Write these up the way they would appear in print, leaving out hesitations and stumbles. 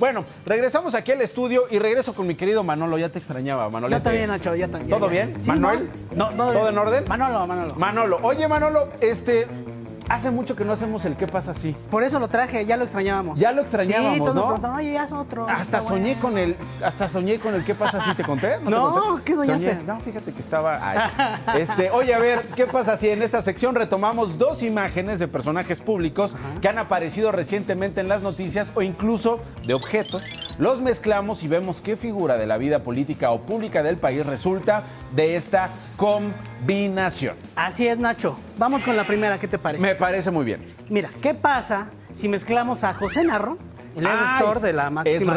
Bueno, regresamos aquí al estudio y regreso con mi querido Manolo. Ya te extrañaba, Manolo. Ya está bien, Nacho, ya está bien. ¿Todo bien? Sí, ¿Manuel? No, no, ¿todo en orden? Manolo. Oye, Manolo, hace mucho que no hacemos el ¿Qué pasa si? Por eso lo traje, ya lo extrañábamos. Ya lo extrañábamos, sí, todos ¿no? Pronto, oye, haz otro. Hasta soñé con el ¿Qué pasa si? ¿Te conté? ¿No te conté? ¿Qué soñaste? Soñé. No, fíjate que estaba... Ay. Oye, a ver, ¿qué pasa si? En esta sección retomamos dos imágenes de personajes públicos que han aparecido recientemente en las noticias o incluso de objetos. Los mezclamos y vemos qué figura de la vida política o pública del país resulta de esta combinación. Así es, Nacho. Vamos con la primera, ¿qué te parece? Me parece muy bien. Mira, ¿qué pasa si mezclamos a José Narro, el rector de la máxima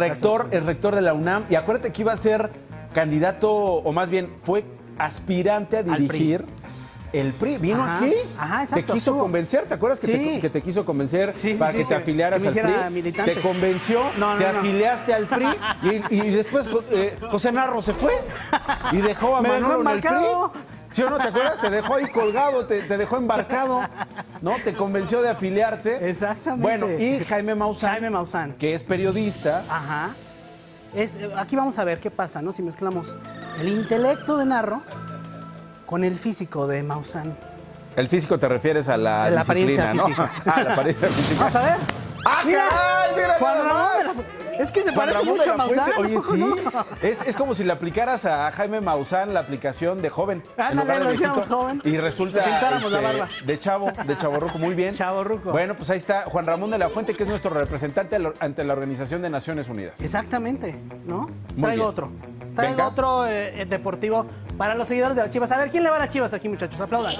el rector de la UNAM, y acuérdate que iba a ser candidato, o más bien fue aspirante a dirigir el PRI, vino aquí, exacto, te quiso convencer, ¿te acuerdas que te quiso convencer para que te afiliaras que al PRI? Militante. Te convenció, afiliaste al PRI y después José Narro se fue y dejó a Manolo en el PRI. ¿Sí o no? ¿Te acuerdas? Te dejó ahí colgado, te dejó embarcado, ¿no? Te convenció de afiliarte. Exactamente. Bueno, y Jaime Maussan, que es periodista. Ajá. Aquí vamos a ver qué pasa, ¿no? Si mezclamos el intelecto de Narro con el físico de Maussan. ¿El físico te refieres a la disciplina, no? Ah, la apariencia física. Vamos a ver. ¡Ah, mira! ¡Ay, mira! Es que se parece mucho a Maussan. Oye, sí. Es como si le aplicaras a Jaime Maussan la aplicación de joven. Ándale, lo decíamos joven. Y resulta la barba. De chavorruco, muy bien. Chavorruco. Bueno, pues ahí está Juan Ramón de la Fuente, que es nuestro representante ante la Organización de Naciones Unidas. Exactamente, ¿no? Traigo otro deportivo para los seguidores de las Chivas. A ver, ¿quién le va a las Chivas aquí, muchachos? Aplaudan.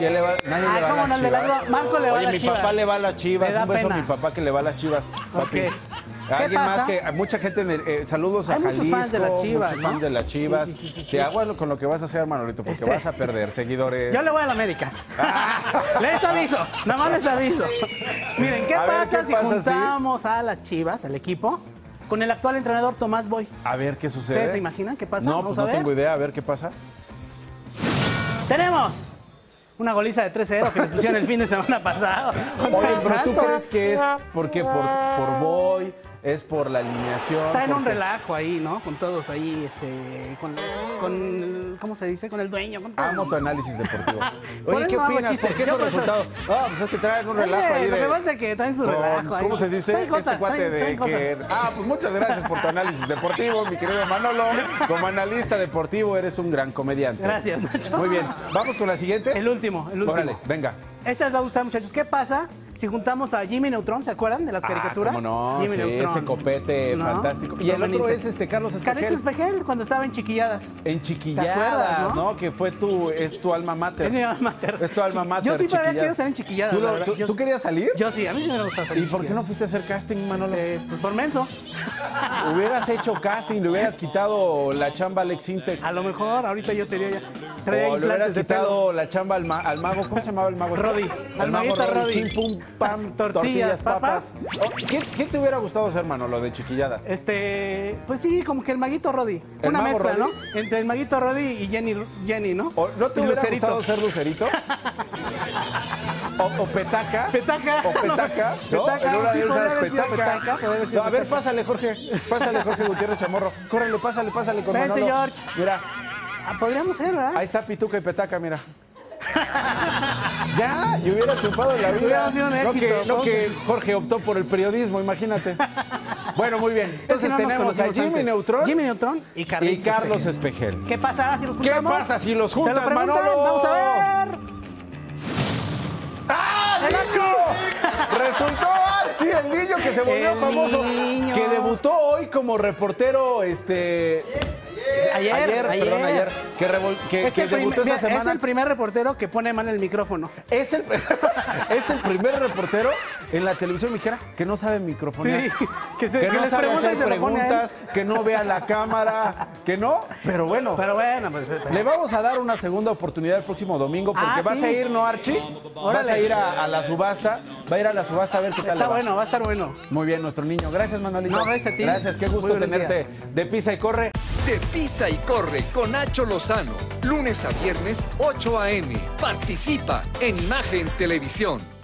¿Quién le va? Nadie le va a las Chivas. Marco le va a las Chivas. Oye, mi papá le va a las Chivas. Un beso a mi papá que le va a las Chivas. Papi. Alguien más que mucha gente saludos a Jalisco, muchos fans de las Chivas, muchos fans de las Chivas. Sí, aguas con lo que vas a hacer, Manolito, porque vas a perder seguidores. Yo le voy a la América. Les aviso, nada más les aviso. Miren, ¿qué pasa si juntamos a las Chivas, al equipo, con el actual entrenador Tomás Boy? A ver qué sucede. ¿Ustedes se imaginan qué pasa? No, tengo idea, a ver qué pasa. Tenemos una goliza de 3-0 que les pusieron el fin de semana pasado. Oye, pero ¿tú crees que es porque por Boy? Es por la alineación. Traen un relajo ahí, ¿no? Con todos ahí, ¿cómo se dice? Con el dueño. Amo tu análisis deportivo. Oye, ¿qué opinas? ¿Por qué es el resultado? Ah, pues es que traen un relajo ahí. Lo que pasa es que traen su relajo ahí. ¿Cómo se dice? Este cuate de que... Ah, pues muchas gracias por tu análisis deportivo, mi querido Manolo. Como analista deportivo eres un gran comediante. Gracias, Nacho. Muy bien. ¿Vamos con la siguiente? El último. Órale, venga. Esta les va a gustar, muchachos. ¿Qué pasa si juntamos a Jimmy Neutron? ¿Se acuerdan de las caricaturas? ¿Cómo no? Jimmy Neutron. Ese copete fantástico. Y el otro es Carlos Espejel. Carlos Espejel, cuando estaba en Chiquilladas. En Chiquilladas, acuerdas, ¿no? Que fue tu alma mater. Es mi alma mater. Es tu alma mater. Yo sí quería estar en Chiquilladas. ¿Tú querías salir? Yo sí, a mí me gusta salir. ¿Y por qué no fuiste a hacer casting, Manolo? Pues por menso. Hubieras hecho casting, le hubieras quitado la chamba a Alex Intec. A lo mejor, ahorita yo sería ya. O le hubieras quitado la chamba al mago. ¿Cómo se llamaba el mago? Roddy. Al mago Roddy. Pam, tortillas, papas. ¿Qué te hubiera gustado hacer, Manolo, de Chiquilladas? Pues sí, como que el maguito Roddy. Una mezcla, Roddy, ¿no? Entre el maguito Roddy y Jenny, ¿no? ¿No te hubiera gustado ser Lucerito? O Petaca. Petaca. No, Petaca. A ver, pásale, Jorge. Pásale, Jorge Gutiérrez Chamorro. Córrele, pásale con Manolo. Vente, George. Mira. Podríamos ser, ¿verdad? Ahí está Pituca y Petaca, mira. Ya, yo hubiera triunfado en la vida. No que Jorge optó por el periodismo, imagínate. Bueno, muy bien. Entonces tenemos a Jimmy Neutron y Carlos Espejel. ¿Qué pasa si los juntamos? ¿Qué pasa si los juntas, Manolo? Vamos a ver. ¡Ah, Nacho! Resultó Archie, el niño que se volvió famoso, que debutó hoy como reportero, Ayer, que debutó esta semana. Es el primer reportero que pone mano en el micrófono. Es el primer reportero en la televisión mexicana que no sabe microfonear. Sí, que no sabe hacer preguntas, que no vea la cámara, que no, pero bueno. Pues, le vamos a dar una segunda oportunidad el próximo domingo, porque vas a ir, ¿no, Archie? Órale. Vas a ir a la subasta, va a ir a la subasta a ver qué tal. Va a estar bueno. Muy bien, nuestro niño. Gracias, Manolito. No, gracias a ti. Gracias, qué gusto tenerte. De Pisa y Corre. De Pisa y Corre con Nacho Lozano, lunes a viernes, 8 a.m. Participa en Imagen Televisión.